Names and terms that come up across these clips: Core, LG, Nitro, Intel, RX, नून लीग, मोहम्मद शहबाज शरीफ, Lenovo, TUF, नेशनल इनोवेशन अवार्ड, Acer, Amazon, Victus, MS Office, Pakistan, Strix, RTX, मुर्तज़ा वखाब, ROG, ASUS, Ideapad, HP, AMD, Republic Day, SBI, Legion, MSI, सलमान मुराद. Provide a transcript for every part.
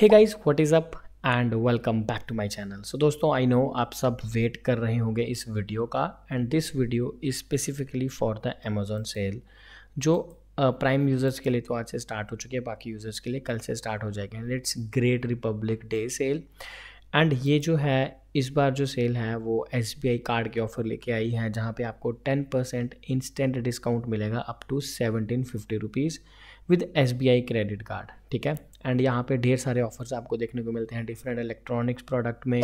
Hey guys what is up and welcome back to my channel. So दोस्तों I no आप सब wait कर रहे होंगे इस वीडियो का and this video is specifically for the Amazon sale जो प्राइम यूज़र्स के लिए तो आज से स्टार्ट हो चुकी है, बाकी यूज़र्स के लिए कल से स्टार्ट हो जाएगी। It's great republic day sale and ये जो है इस बार जो सेल है वो SBI कार्ड के ऑफ़र लेके आई है जहाँ पे आपको 10% इंस्टेंट डिस्काउंट मिलेगा up to 1750 rupees with SBI credit card, ठीक है। एंड यहाँ पे ढेर सारे ऑफर्स आपको देखने को मिलते हैं डिफरेंट इलेक्ट्रॉनिक्स प्रोडक्ट में,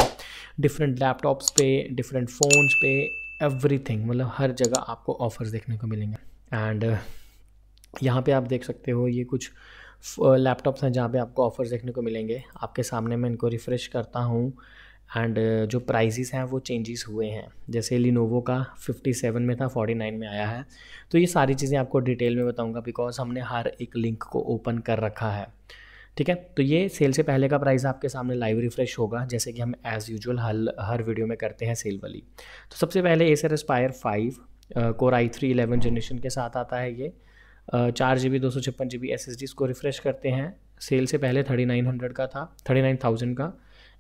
डिफरेंट लैपटॉप्स पे, डिफरेंट फ़ोन्स पे, एवरीथिंग, मतलब हर जगह आपको ऑफर्स देखने को मिलेंगे। एंड यहाँ पे आप देख सकते हो ये कुछ लैपटॉप्स हैं जहाँ पे आपको ऑफर्स देखने को मिलेंगे। आपके सामने मैं इनको रिफ़्रेश करता हूँ एंड जो प्राइजेस हैं वो चेंजेस हुए हैं। जैसे लिनोवो का 57 में था, 49 में आया है। तो ये सारी चीज़ें आपको डिटेल में बताऊंगा बिकॉज हमने हर एक लिंक को ओपन कर रखा है, ठीक है। तो ये सेल से पहले का प्राइस आपके सामने लाइव रिफ्रेश होगा जैसे कि हम एज़ यूजुअल हर वीडियो में करते हैं सेल वाली। तो सबसे पहले Acer Aspire 5 core i3 11 generation के साथ आता है ये, 4 GB 256 GB SSD को रिफ़्रेश करते हैं। सेल से पहले 3900 का था, 39,000 का,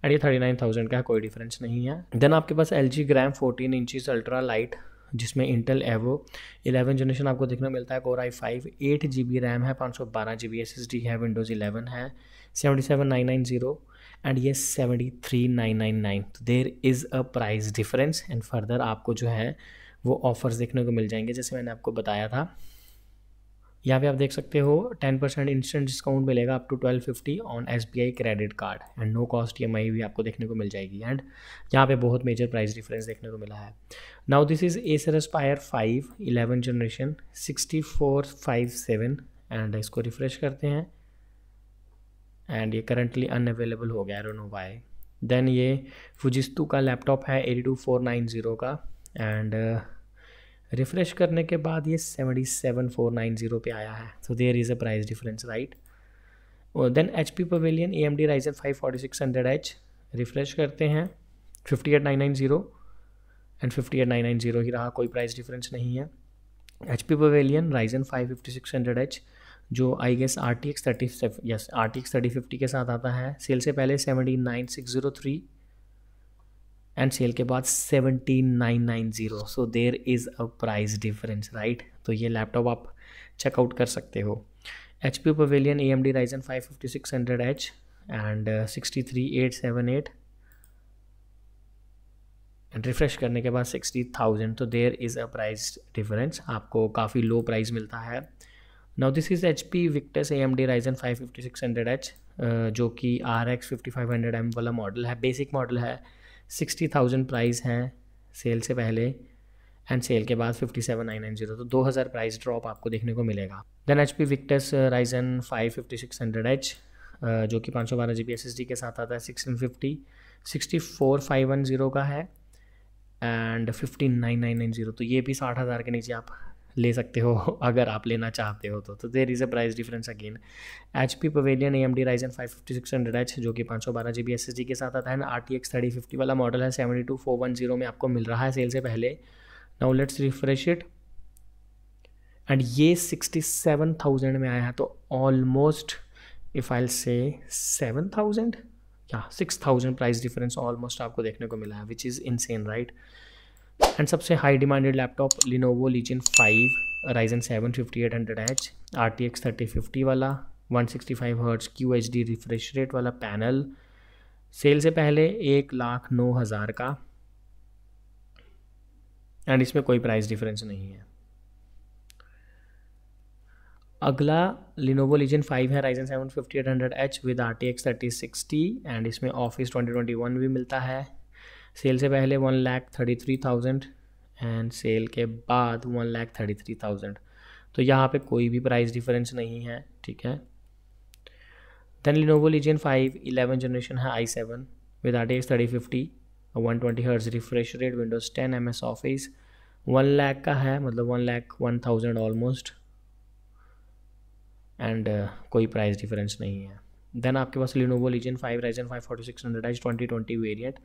एंड ये 39,000 का है, कोई डिफरेंस नहीं है। देन आपके पास LG gram 14 inches ultra light जिसमें इंटेल एवो 11 जनरेशन आपको देखने मिलता है। कोर i5 8 GB रैम है, 512 GB SSD है, विंडोज़ 11 है, 77990 एंड ये 73999। There is a price difference and further आपको जो है वो ऑफर्स देखने को मिल जाएंगे जैसे मैंने आपको बताया था। यहाँ पे आप देख सकते हो 10% इंस्टेंट डिस्काउंट मिलेगा up to 1250 on SBI credit card and no cost EMI भी आपको देखने को मिल जाएगी। एंड यहाँ पे बहुत मेजर प्राइस डिफरेंस देखने को मिला है। Now this is Acer Aspire 5 11 generation 6457 and इसको रिफ़्रेश करते हैं एंड ये करंटली अनअवेलेबल हो गया, I don't know why. Then ये फुजिस्तु का लैपटॉप है 82490 का एंड रिफ़्रेश करने के बाद ये 77490 पे आया है। So there is a price difference, right. Then HP pavilion AMD Ryzen 5 4600H refresh करते हैं 58990 एंड 58990 ही रहा, कोई प्राइस डिफरेंस नहीं है। HP पवेलियन Ryzen 5 5600H जो I guess RTX 30 yes RTX 3050 के साथ आता है। सेल से पहले 79603 एंड सेल के बाद 17990। So there is a price difference, right. तो ये लैपटॉप आप चेकआउट कर सकते हो। HP pavilion AMD Ryzen 5 5600H and 63878 and refresh करने के बाद 60,000। तो there is a price difference, आपको काफ़ी लो प्राइस मिलता है। Now this is HP Victus AMD Ryzen 5 5600H जो कि RX 5500M वाला मॉडल है, बेसिक मॉडल है। 60,000 प्राइस हैं सेल से पहले एंड सेल के बाद 57,990, तो 2000 प्राइस ड्रॉप आपको देखने को मिलेगा। Then HP Victus Ryzen 5 5600H जो कि 512 GB SSD के साथ आता है 1650 64510 का है एंड 159,990। तो ये भी 60,000 के नीचे आप ले सकते हो अगर आप लेना चाहते हो तो there is a price difference again. HP pavilion AMD Ryzen 5 5600H जो कि 512 GB SSD के साथ आता है ना, RTX 3050 वाला मॉडल है, 72410 में आपको मिल रहा है सेल से पहले। Now let's refresh it and ये 67,000 में आया है। तो almost if I will say 7,000 या 6,000 प्राइस डिफरेंस ऑलमोस्ट आपको देखने को मिला है, which is insane, right. And सबसे high demanded laptop Lenovo Legion 5 Ryzen 7 5800H RTX 3050 वाला, 165 Hz QHD रिफ्रेश रेट वाला पैनल, सेल से पहले 1,09,000 का एंड इसमें कोई प्राइस डिफरेंस नहीं है। अगला Lenovo Legion 5 है Ryzen 7 5800H with RTX 3060 and इसमें ऑफिस 2021 भी मिलता है। सेल से पहले 1,33,000 एंड सेल के बाद 1,33,000। तो यहाँ पे कोई भी प्राइस डिफरेंस नहीं है, ठीक है। देन Lenovo Legion 5 11 जनरेशन है i7 with RTX 3050 120 Hz refresh rate, Windows 10, MS office, 1 lakh का है, मतलब 1,01,000 ऑलमोस्ट एंड कोई प्राइस डिफरेंस नहीं है। देन आपके पास Lenovo Legion 5 Ryzen 5 4600H 2020 variant,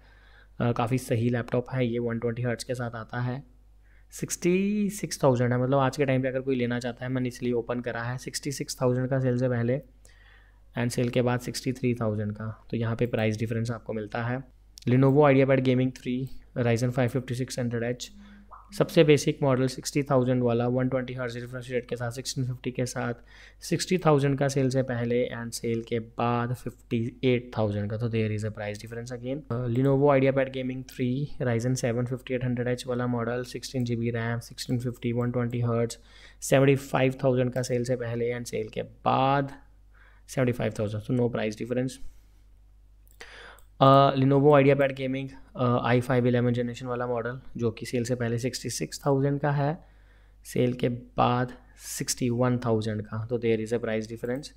काफ़ी सही लैपटॉप है ये, 120 Hz के साथ आता है, 66,000 है, मतलब आज के टाइम पे अगर कोई लेना चाहता है, मैंने इसलिए ओपन करा है। 66,000 का सेल से पहले एंड सेल के बाद 63,000 का। तो यहाँ पे प्राइस डिफरेंस आपको मिलता है। Lenovo IdeaPad gaming 3 Ryzen 55600H सबसे बेसिक मॉडल 60,000 वाला 120 हर्ट्ज़ रिफ्रेश रेट के साथ 1650 के साथ 60,000 का सेल से पहले एंड सेल के बाद 58,000 का। तो there is a price difference again. Lenovo IdeaPad gaming 3 Ryzen 7 5800H वाला मॉडल 16GB रैम 1650 120 हर्ट्ज़ 75,000 का सेल से पहले एंड सेल के बाद 75,000। तो no price difference. Lenovo IdeaPad gaming i5 11 generation वाला मॉडल जो कि सेल से पहले 66,000 का है, सेल के बाद 61,000 का। तो there is a price difference.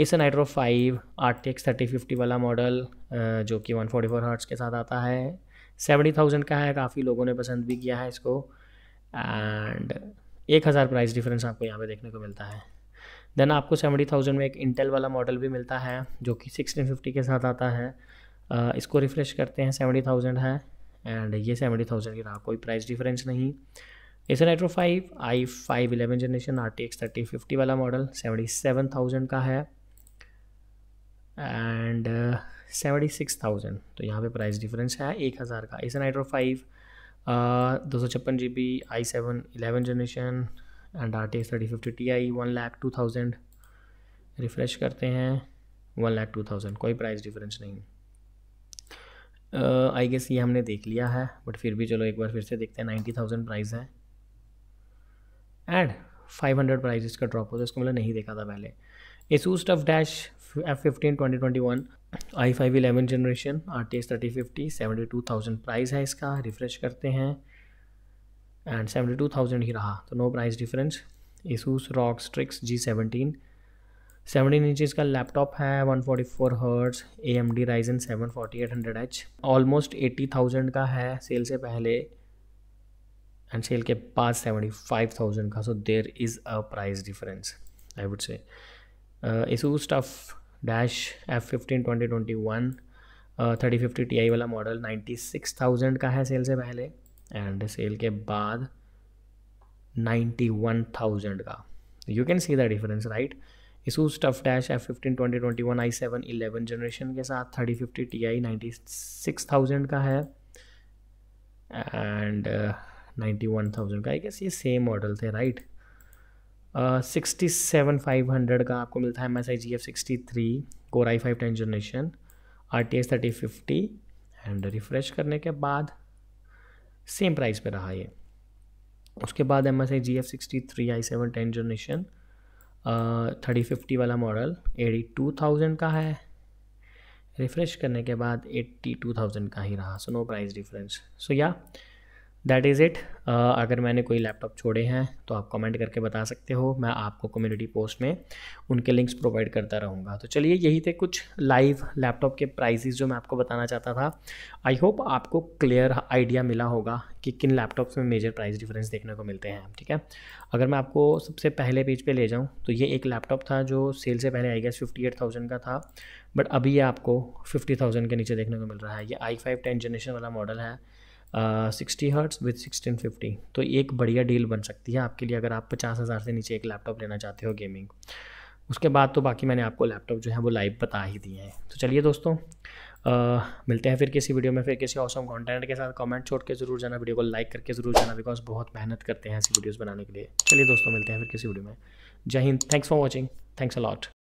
Acer Nitro 5 RTX 3050 वाला मॉडल जो कि 144 हर्ट्ज के साथ आता है 70,000 का है, काफ़ी लोगों ने पसंद भी किया है इसको, एंड 1,000 प्राइस डिफरेंस आपको यहाँ पे देखने को मिलता है। देन आपको 70,000 में एक इंटेल वाला मॉडल भी मिलता है जो कि 1650 के साथ आता है। इसको रिफ़्रेश करते हैं, 70,000 है एंड ये 70,000 की रहा, कोई प्राइस डिफरेंस नहीं। Acer Nitro 5 i5 11 generation RTX 3050 वाला मॉडल 77,000 का है एंड 76,000। तो यहाँ पे प्राइस डिफरेंस है 1,000 का। Acer Nitro 5 256GB i7 11 generation and RTX 3050 Ti 1,02,000, refresh करते हैं 1,02,000, कोई प्राइस डिफरेंस नहीं। आई गेस ये हमने देख लिया है, बट फिर भी चलो एक बार फिर से देखते हैं। 90,000 प्राइस है एंड 500 प्राइस इसका ड्रॉप होता है, इसको मैंने नहीं देखा था पहले। ASUS TUF Dash F15 2021 i5 11 generation RTX 3050 72,000 price है इसका, रिफ़्रेश करते हैं एंड 72,000 ही रहा। तो no price difference. ASUS ROG Strix G17 17 inch का लैपटॉप है 144 hertz AMD Ryzen 7 4800H almost 80,000 का है सेल से पहले एंड सेल के बाद 75,000 का। So there is a price difference I would say. ASUS TUF Dash F15 2021 3050 Ti वाला मॉडल 96,000 का है सेल से पहले एंड सेल के बाद 91,000 का। You can see the difference right. ASUS TUF Dash F15 2021 i7 11 generation के साथ 3050 Ti 96,000 का है एंड 91,000 का। आई गेस ये सेम मॉडल थे राइट। 67,500 का आपको मिलता है MSI GF 63 Core i5 10 generation RTX 3050 and refresh करने के बाद सेम प्राइस पे रहा ये। उसके बाद MSI GF 63 i7 10 जनरेशन 3050 वाला मॉडल 82,000 का है, रिफ़्रेश करने के बाद 82,000 का ही रहा। So no price difference. So yeah that is it. अगर मैंने कोई लैपटॉप छोड़े हैं तो आप कमेंट करके बता सकते हो, मैं आपको कम्युनिटी पोस्ट में उनके लिंक्स प्रोवाइड करता रहूँगा। तो चलिए यही थे कुछ लाइव लैपटॉप के प्राइसेस जो मैं आपको बताना चाहता था। आई होप आपको क्लियर आइडिया मिला होगा कि किन लैपटॉप्स में मेजर प्राइस डिफरेंस देखने को मिलते हैं, ठीक है। अगर मैं आपको सबसे पहले पेज पे ले जाऊं तो ये एक लैपटॉप था जो सेल से पहले आई गेस 58,000 का था, बट अभी ये आपको 50,000 के नीचे देखने को मिल रहा है। ये i5 10 जनरेशन वाला मॉडल है 60 हर्ट्ज़ विद 1650। तो एक बढ़िया डील बन सकती है आपके लिए अगर आप 50,000 से नीचे एक लैपटॉप लेना चाहते हो गेमिंग। उसके बाद तो बाकी मैंने आपको लैपटॉप जो है वो लाइव बता ही दिए हैं। तो चलिए दोस्तों मिलते हैं फिर किसी वीडियो में, फिर किसी ऑसम कंटेंट के साथ। कमेंट छोड़ के ज़रूर जाना, वीडियो को लाइक करके ज़रूर जाना, बिकॉज बहुत मेहनत करते हैं ऐसी वीडियोस बनाने के लिए। चलिए दोस्तों मिलते हैं फिर किसी वीडियो में। जय हिंद, thanks for watching, thanks a lot.